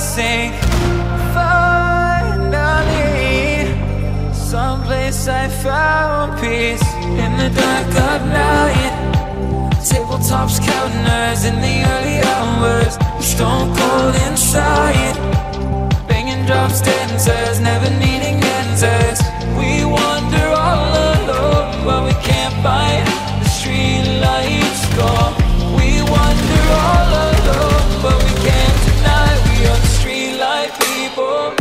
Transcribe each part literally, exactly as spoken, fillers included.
sing. Finally, someplace I found peace. In the dark of night, tabletops counting hours in the early hours. Stone cold inside, banging drums, dancers, never needing answers. We wander all alone, but we can't find the street lights gone. We wander all alone, but we can't deny we are the street light people.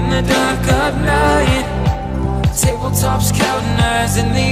In the dark of night, tabletops counting hours in the